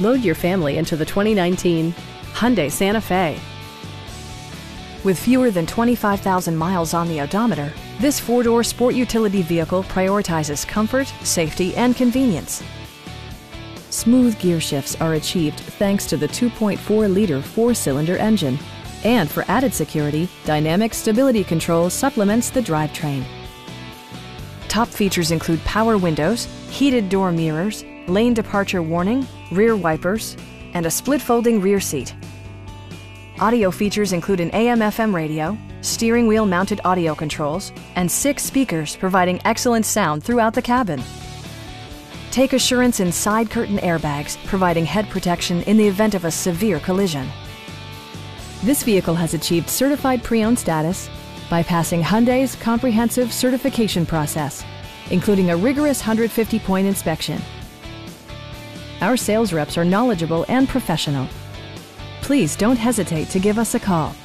Load your family into the 2019 Hyundai Santa Fe. With fewer than 25,000 miles on the odometer, this four-door sport utility vehicle prioritizes comfort, safety, and convenience. Smooth gear shifts are achieved thanks to the 2.4-liter four-cylinder engine. And for added security, dynamic stability control supplements the drivetrain. Top features include power windows, heated door mirrors, lane departure warning, rear wipers, and a split-folding rear seat. Audio features include an AM/FM radio, steering wheel-mounted audio controls, and 6 speakers providing excellent sound throughout the cabin. Take assurance in side curtain airbags, providing head protection in the event of a severe collision. This vehicle has achieved certified pre-owned status by passing Hyundai's comprehensive certification process, including a rigorous 150-point inspection. Our sales reps are knowledgeable and professional. Please don't hesitate to give us a call.